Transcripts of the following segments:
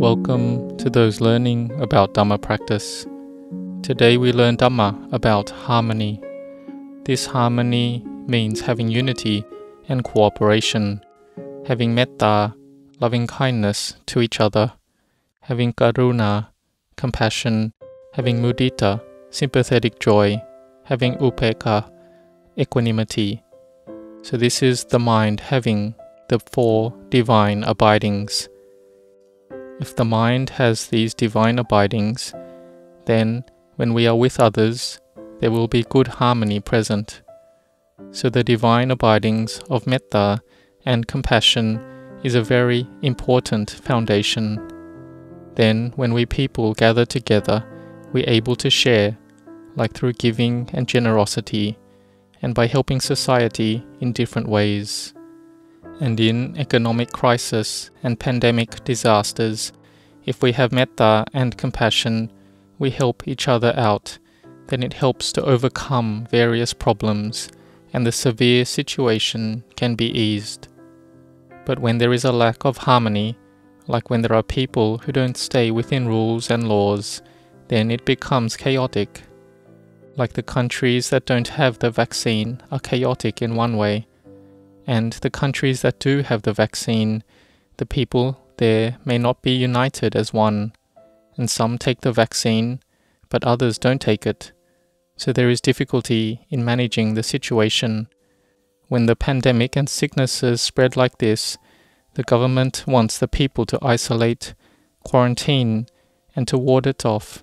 Welcome to those learning about Dhamma practice. Today we learn Dhamma about harmony. This harmony means having unity and cooperation, having metta, loving kindness to each other, having karuna, compassion, having mudita, sympathetic joy, having upekkha, equanimity. So this is the mind having the four divine abidings. If the mind has these divine abidings, then when we are with others, there will be good harmony present. So the divine abidings of metta and compassion is a very important foundation. Then when we people gather together, we're able to share, like through giving and generosity, and by helping society in different ways. And in economic crisis and pandemic disasters, if we have metta and compassion, we help each other out, then it helps to overcome various problems and the severe situation can be eased. But when there is a lack of harmony, like when there are people who don't stay within rules and laws, then it becomes chaotic. Like the countries that don't have the vaccine are chaotic in one way. And the countries that do have the vaccine, the people there may not be united as one, and some take the vaccine, but others don't take it. So there is difficulty in managing the situation. When the pandemic and sicknesses spread like this, the government wants the people to isolate, quarantine, and to ward it off,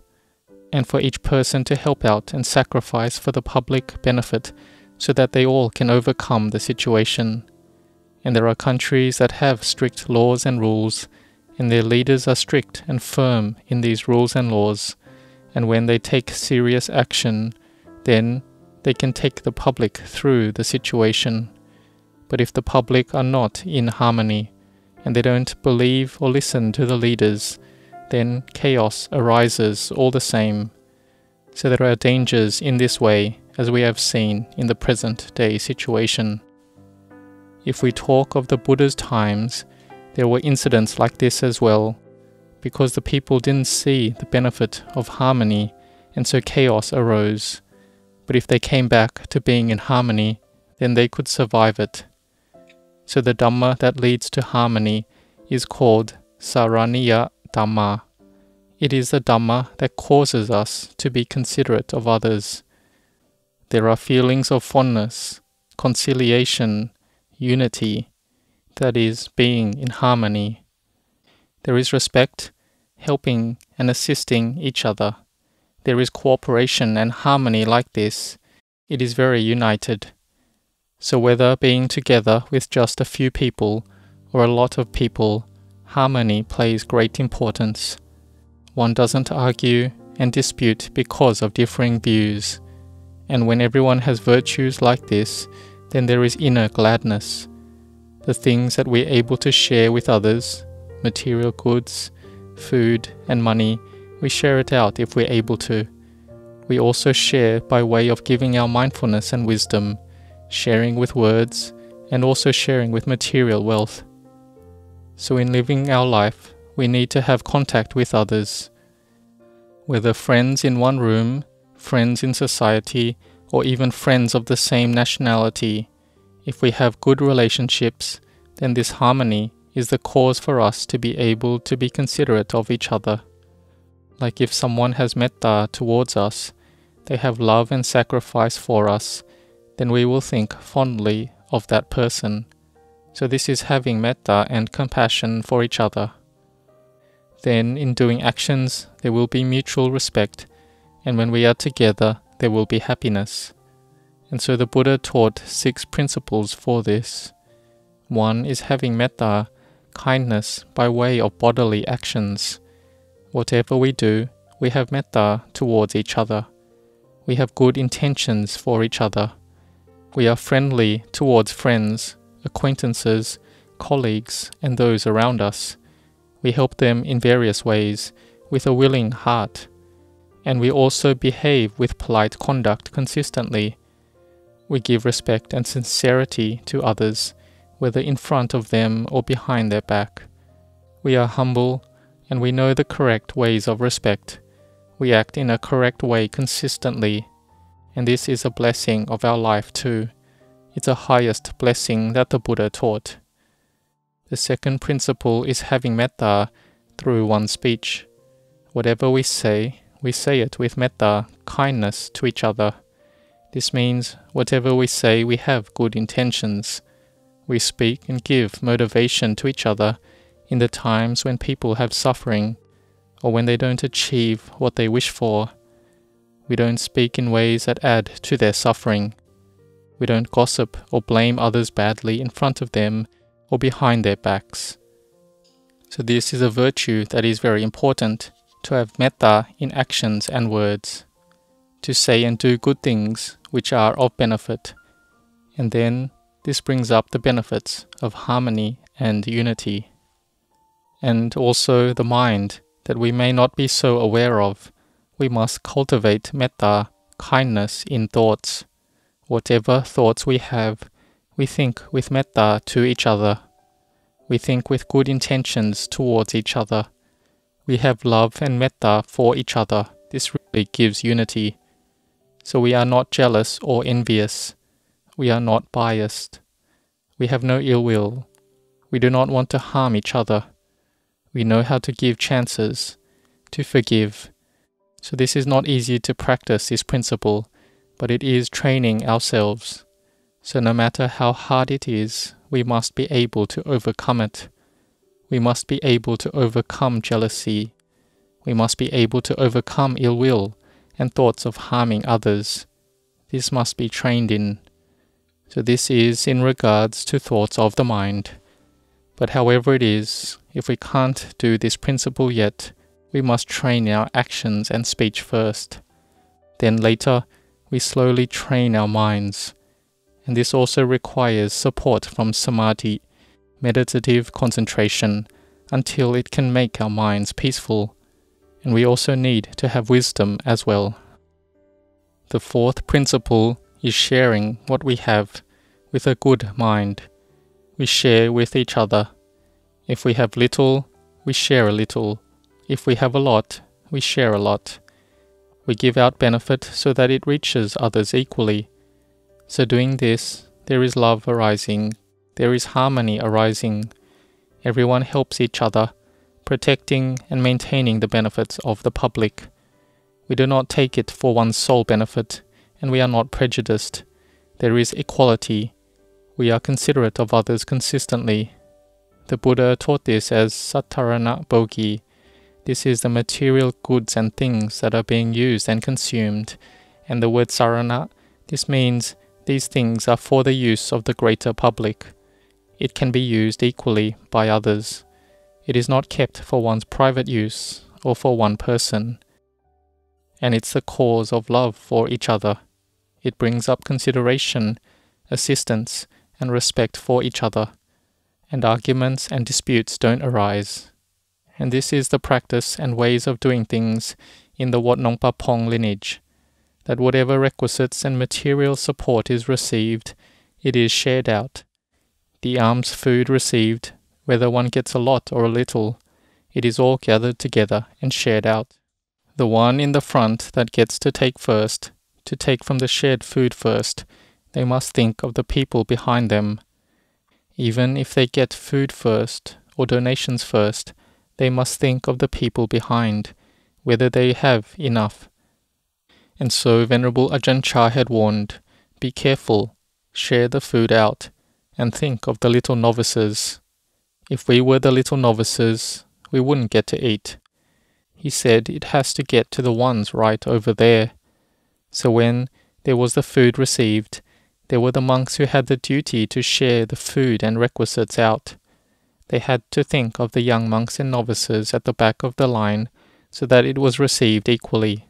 and for each person to help out and sacrifice for the public benefit, so that they all can overcome the situation. And there are countries that have strict laws and rules, and their leaders are strict and firm in these rules and laws, and when they take serious action, then they can take the public through the situation. But if the public are not in harmony, and they don't believe or listen to the leaders, then chaos arises all the same. So there are dangers in this way, as we have seen in the present day situation. If we talk of the Buddha's times, there were incidents like this as well, because the people didn't see the benefit of harmony, and so chaos arose. But if they came back to being in harmony, then they could survive it. So the Dhamma that leads to harmony is called Saraniya Dhamma. It is the Dhamma that causes us to be considerate of others. There are feelings of fondness, conciliation, unity, that is, being in harmony. There is respect, helping and assisting each other. There is cooperation and harmony like this. It is very united. So whether being together with just a few people or a lot of people, harmony plays great importance. One doesn't argue and dispute because of differing views. And when everyone has virtues like this, then there is inner gladness. The things that we are able to share with others, material goods, food and money, we share it out if we are able to. We also share by way of giving our mindfulness and wisdom, sharing with words, and also sharing with material wealth. So in living our life, we need to have contact with others. Whether friends in one room, friends in society, or even friends of the same nationality. If we have good relationships, then this harmony is the cause for us to be able to be considerate of each other. Like if someone has metta towards us, they have love and sacrifice for us, then we will think fondly of that person. So this is having metta and compassion for each other. Then in doing actions, there will be mutual respect, and when we are together, there will be happiness. And so the Buddha taught 6 principles for this. One is having metta, kindness, by way of bodily actions. Whatever we do, we have metta towards each other. We have good intentions for each other. We are friendly towards friends, acquaintances, colleagues, and those around us. We help them in various ways, with a willing heart. And we also behave with polite conduct consistently. We give respect and sincerity to others, whether in front of them or behind their back. We are humble and we know the correct ways of respect, we act in a correct way consistently, and this is a blessing of our life too. It's a highest blessing that the Buddha taught. The second principle is having metta through one's speech. Whatever we say it with metta, kindness to each other. This means whatever we say, we have good intentions. We speak and give motivation to each other in the times when people have suffering or when they don't achieve what they wish for. We don't speak in ways that add to their suffering. We don't gossip or blame others badly in front of them or behind their backs. So this is a virtue that is very important, to have metta in actions and words, to say and do good things which are of benefit. And then this brings up the benefits of harmony and unity. And also the mind that we may not be so aware of, we must cultivate metta, kindness in thoughts. Whatever thoughts we have, we think with metta to each other. We think with good intentions towards each other. We have love and metta for each other. This really gives unity. So we are not jealous or envious. We are not biased. We have no ill will. We do not want to harm each other. We know how to give chances, to forgive. So this is not easy to practice this principle, but it is training ourselves. So no matter how hard it is, we must be able to overcome it. We must be able to overcome jealousy. We must be able to overcome ill will and thoughts of harming others. This must be trained in. So this is in regards to thoughts of the mind. But however it is, if we can't do this principle yet, we must train our actions and speech first. Then later, we slowly train our minds. And this also requires support from samadhi, meditative concentration, until it can make our minds peaceful. And we also need to have wisdom as well. The fourth principle is sharing what we have with a good mind. We share with each other. If we have little, we share a little. If we have a lot, we share a lot. We give out benefit so that it reaches others equally. So doing this, there is love arising, there is harmony arising. Everyone helps each other, protecting and maintaining the benefits of the public. We do not take it for one's sole benefit, and we are not prejudiced. There is equality. We are considerate of others consistently. The Buddha taught this as Satarana bogi. This is the material goods and things that are being used and consumed. And the word sarana, this means these things are for the use of the greater public. It can be used equally by others. It is not kept for one's private use or for one person. And it's the cause of love for each other. It brings up consideration, assistance, and respect for each other. And arguments and disputes don't arise. And this is the practice and ways of doing things in the Wat Nong Pa Pong lineage, that whatever requisites and material support is received, it is shared out. The alms food received, whether one gets a lot or a little, it is all gathered together and shared out. The one in the front that gets to take first, to take from the shared food first, they must think of the people behind them. Even if they get food first or donations first, they must think of the people behind, whether they have enough. And so Venerable Ajahn Chah had warned, be careful, share the food out, and think of the little novices. If we were the little novices, we wouldn't get to eat. He said it has to get to the ones right over there. So when there was the food received, there were the monks who had the duty to share the food and requisites out. They had to think of the young monks and novices at the back of the line so that it was received equally.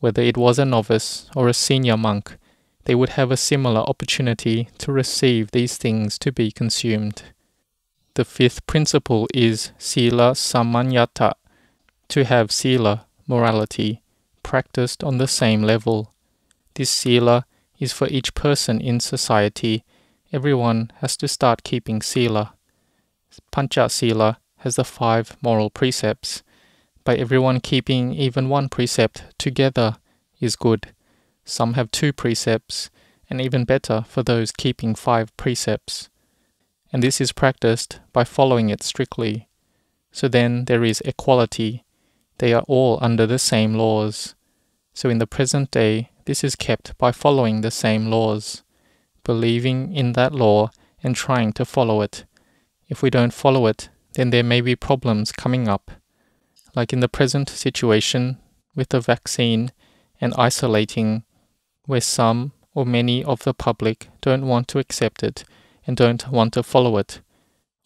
Whether it was a novice or a senior monk, they would have a similar opportunity to receive these things to be consumed. The fifth principle is sila samanyata, to have sila, morality, practiced on the same level. This sila is for each person in society. Everyone has to start keeping sila. Pancha sila has the 5 moral precepts. By everyone keeping even one precept together is good. Some have 2 precepts, and even better for those keeping 5 precepts. And this is practiced by following it strictly. So then there is equality. They are all under the same laws. So in the present day, this is kept by following the same laws, believing in that law and trying to follow it. If we don't follow it, then there may be problems coming up. Like in the present situation, with the vaccine and isolating, where some or many of the public don't want to accept it and don't want to follow it.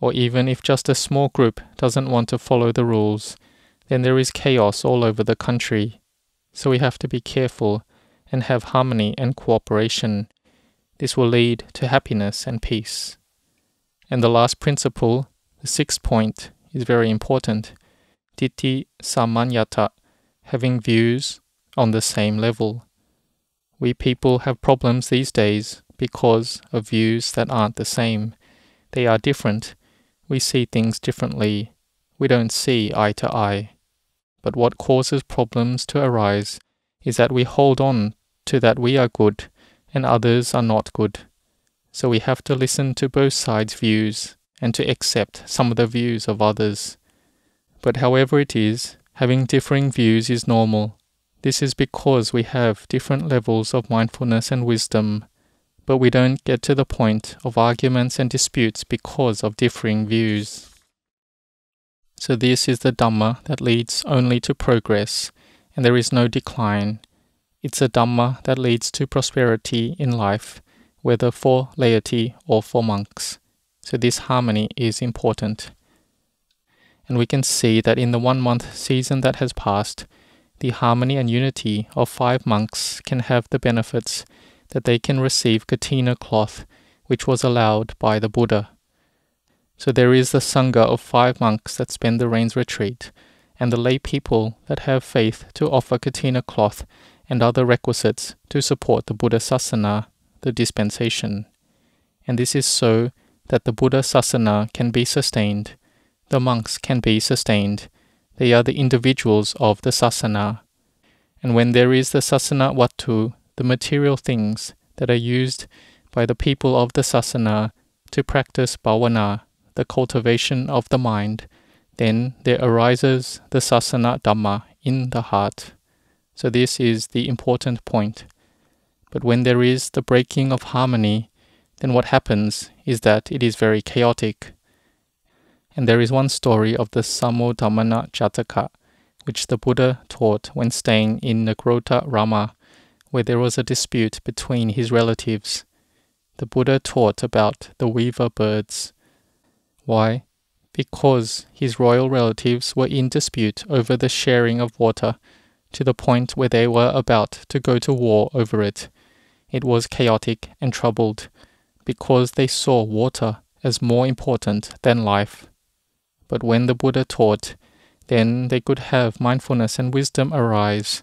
Or even if just a small group doesn't want to follow the rules, then there is chaos all over the country. So we have to be careful and have harmony and cooperation. This will lead to happiness and peace. And the last principle, the 6th point, is very important. Ditthisamanyata, having views on the same level. We people have problems these days because of views that aren't the same. They are different. We see things differently. We don't see eye to eye. But what causes problems to arise is that we hold on to that we are good and others are not good. So we have to listen to both sides' views and to accept some of the views of others. But however it is, having differing views is normal. This is because we have different levels of mindfulness and wisdom, but we don't get to the point of arguments and disputes because of differing views. So this is the Dhamma that leads only to progress, and there is no decline. It's a Dhamma that leads to prosperity in life, whether for laity or for monks. So this harmony is important. And we can see that in the 1-month season that has passed, the harmony and unity of 5 monks can have the benefits that they can receive katina cloth, which was allowed by the Buddha. So there is the sangha of 5 monks that spend the rains retreat, and the lay people that have faith to offer katina cloth and other requisites to support the Buddha sasana, the dispensation. And this is so that the Buddha sasana can be sustained, the monks can be sustained. They are the individuals of the sasana. And when there is the sasana vattu, the material things that are used by the people of the sasana to practice bhavana, the cultivation of the mind, then there arises the sasana dhamma in the heart. So this is the important point. But when there is the breaking of harmony, then what happens is that it is very chaotic. And there is one story of the Samodhamana Jataka, which the Buddha taught when staying in Negrota Rama, where there was a dispute between his relatives. The Buddha taught about the weaver birds. Why? Because his royal relatives were in dispute over the sharing of water, to the point where they were about to go to war over it. It was chaotic and troubled, because they saw water as more important than life. But when the Buddha taught, then they could have mindfulness and wisdom arise,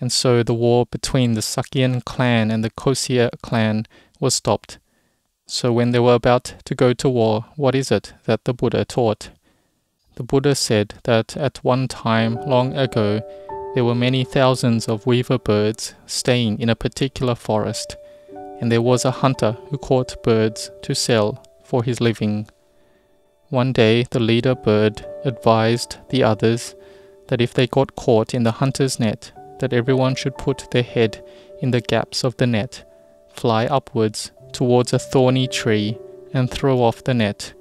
and so the war between the Sakyan clan and the Kosiya clan was stopped. So when they were about to go to war, what is it that the Buddha taught? The Buddha said that at one time long ago, there were many thousands of weaver birds staying in a particular forest, and there was a hunter who caught birds to sell for his living. One day the leader bird advised the others that if they got caught in the hunter's net, that everyone should put their head in the gaps of the net, fly upwards towards a thorny tree and throw off the net,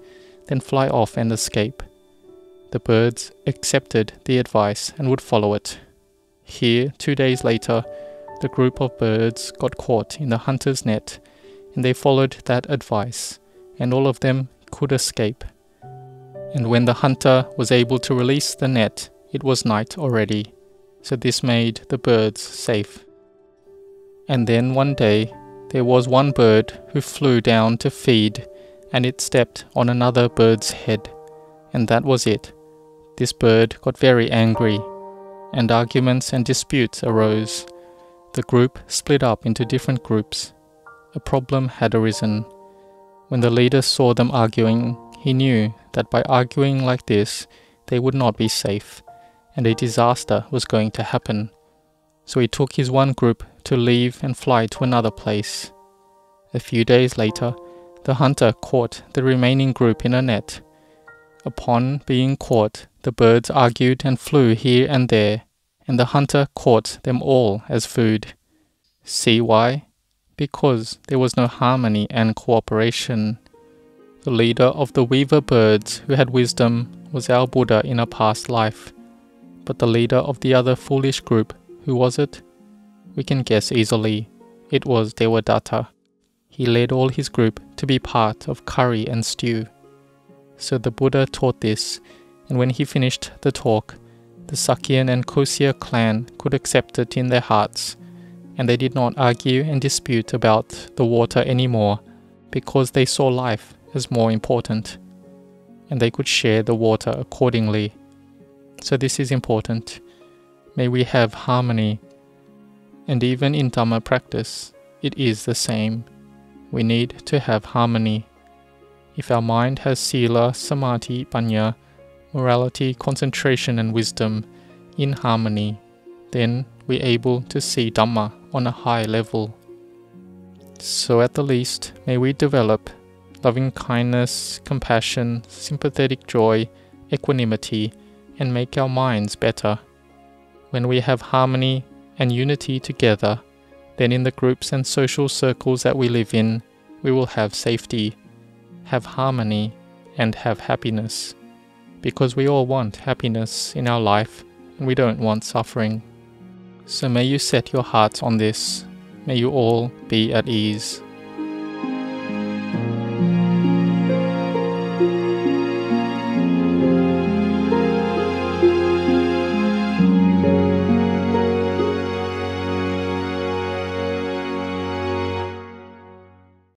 then fly off and escape. The birds accepted the advice and would follow it. Here, 2 days later, the group of birds got caught in the hunter's net, and they followed that advice, and all of them could escape. And when the hunter was able to release the net, it was night already, so this made the birds safe. And then one day, there was one bird who flew down to feed, and it stepped on another bird's head, and that was it. This bird got very angry, and arguments and disputes arose. The group split up into different groups. A problem had arisen. When the leader saw them arguing, he knew that by arguing like this, they would not be safe, and a disaster was going to happen. So he took his one group to leave and fly to another place. A few days later, the hunter caught the remaining group in a net. Upon being caught, the birds argued and flew here and there, and the hunter caught them all as food. See why? Because there was no harmony and cooperation. The leader of the weaver birds who had wisdom was our Buddha in a past life, but the leader of the other foolish group, who was it? We can guess easily. It was Devadatta. He led all his group to be part of curry and stew. So the Buddha taught this, and when he finished the talk, the Sakyan and Kosiya clan could accept it in their hearts, and they did not argue and dispute about the water anymore, because they saw life as more important, and they could share the water accordingly. So this is important. May we have harmony. And even in Dhamma practice, it is the same. We need to have harmony. If our mind has sila, samadhi, panya, morality, concentration and wisdom in harmony, then we are able to see Dhamma on a high level. So at the least, may we develop loving kindness, compassion, sympathetic joy, equanimity, and make our minds better. When we have harmony and unity together, then in the groups and social circles that we live in, we will have safety, have harmony, and have happiness. Because we all want happiness in our life, and we don't want suffering. So may you set your hearts on this. May you all be at ease.